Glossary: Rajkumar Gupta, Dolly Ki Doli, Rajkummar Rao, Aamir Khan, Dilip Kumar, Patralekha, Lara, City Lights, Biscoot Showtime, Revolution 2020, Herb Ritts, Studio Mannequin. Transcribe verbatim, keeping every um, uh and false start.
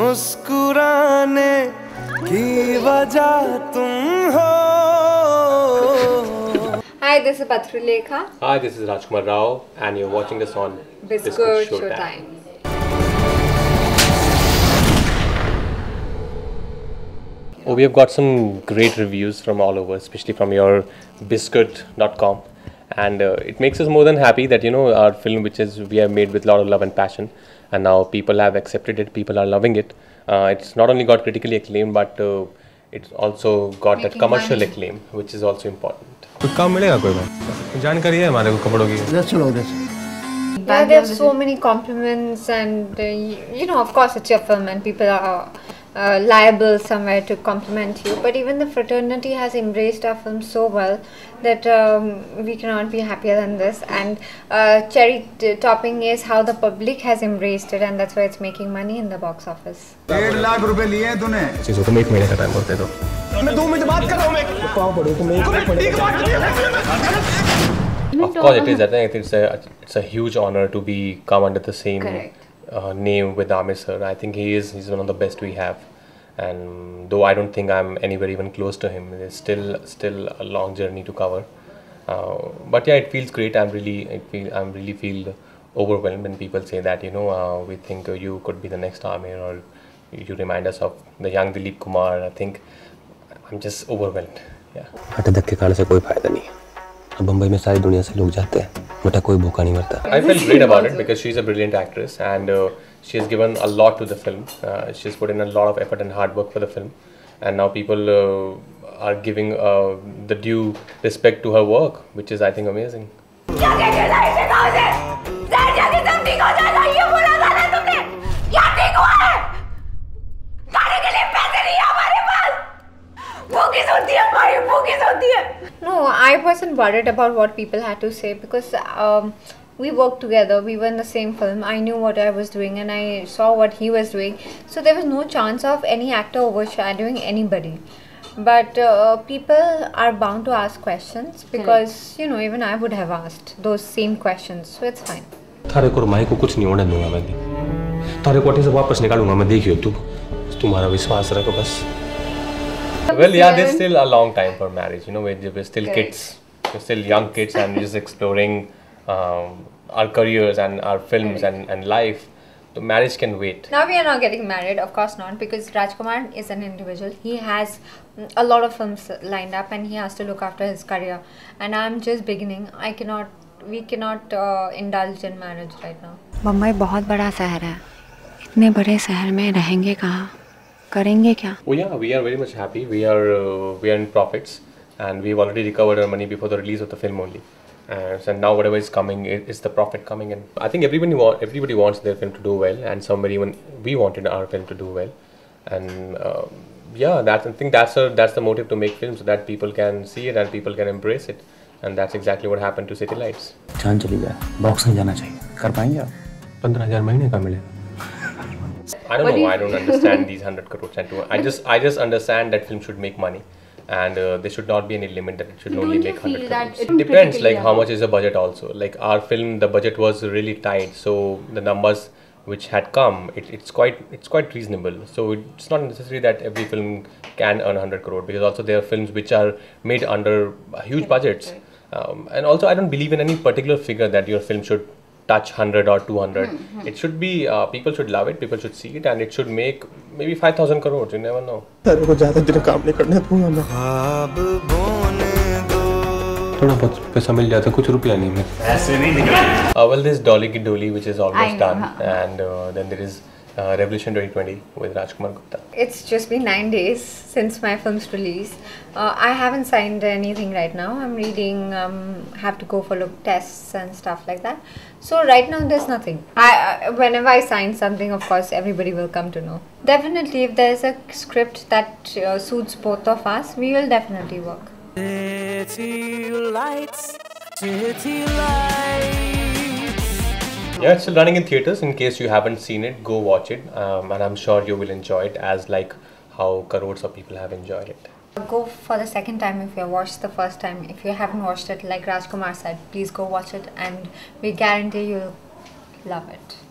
मुस्कुराने की वजह तुम हो। Hi, this is Patralekha. Hi, this is Rajkummar Rao, and you're watching this on Biscoot Showtime. Oh, we have got some great reviews from all over, especially from your biscuit dot com, and uh, it makes us more than happy that, you know, our film, which is we have made with a lot of love and passion, and now people have accepted it, people are loving it. Uh, it's not only got critically acclaimed, but uh, it's also got Making that commercial money. acclaim, which is also important. Yeah, there are so many compliments, and uh, you know, of course, it's your film, and people are Uh, liable somewhere to compliment you, but even the fraternity has embraced our film so well that um, we cannot be happier than this. And uh, cherry t topping is how the public has embraced it, and that's why it's making money in the box office. Of course, it is. I think it's a it's a huge honor to be come under the same. Correct. Uh, name with Aamir sir. I think he is he's one of the best we have, and though I don't think I'm anywhere even close to him, there's still still a long journey to cover. Uh, but yeah, it feels great. I'm really I feel I'm really feel overwhelmed when people say that, you know, uh, we think uh, you could be the next Aamir, or you remind us of the young Dilip Kumar. I think I'm just overwhelmed. Yeah. I felt great about it because she's a brilliant actress, and uh, she has given a lot to the film. Uh, she's put in a lot of effort and hard work for the film, and now people uh, are giving uh, the due respect to her work, which is, I think, amazing. No, I wasn't worried about what people had to say because um, we worked together, we were in the same film, I knew what I was doing and I saw what he was doing. So there was no chance of any actor overshadowing anybody. But uh, people are bound to ask questions because, you know, even I would have asked those same questions, so it's fine. Well, yeah, there's still a long time for marriage, you know, we're, we're still kids, we're still young kids and we're just exploring um, our careers and our films and, and life. So marriage can wait. Now we are not getting married, of course not, because Rajkumar is an individual. He has a lot of films lined up and he has to look after his career. And I'm just beginning. I cannot, we cannot uh, indulge in marriage right now. Mumbai is a very big city. In such a big city, where Oh yeah, we are very much happy. We are uh, we are in profits, and we've already recovered our money before the release of the film only. Uh, so now whatever is coming, it, it's the profit coming in. I think everybody want everybody wants their film to do well, and somebody even we wanted our film to do well, and uh, yeah, that's I think that's a, that's the motive to make films so that people can see it and people can embrace it, and that's exactly what happened to City Lights. Chand chali gaya. Box nahi jana chahiye. Kar payenge aap? fifteen thousand mahine ka milega. I don't what know do why I don't understand these hundred crores. I just I just understand that film should make money, and uh, there should not be any limit that it should don't only make hundred crores. It depends like how much is the budget also. Like our film, the budget was really tight, so the numbers which had come, it, it's quite it's quite reasonable. So it's not necessary that every film can earn hundred crore, because also there are films which are made under huge budgets. Um, and also I don't believe in any particular figure that your film should touch hundred or two hundred. Mm-hmm. It should be uh, people should love it, people should see it, and it should make maybe five thousand crores. You never know. Uh, well, there's Dolly Ki Doli, which is almost done, and uh, then there is uh, Revolution twenty twenty with Rajkumar Gupta. It's just been nine days since my film's release. Uh, I haven't signed anything right now. I'm reading, um, have to go for look tests and stuff like that. So right now there's nothing. I uh, whenever I sign something, of course everybody will come to know. Definitely, if there's a script that uh, suits both of us, we will definitely work. City Lights, City Lights. Yeah, it's still running in theaters. In case you haven't seen it, go watch it, um, and I'm sure you will enjoy it as like how crores of people have enjoyed it. Go for the second time if you watched the first time. If you haven't watched it, like Rajkumar said, please go watch it and we guarantee you'll love it.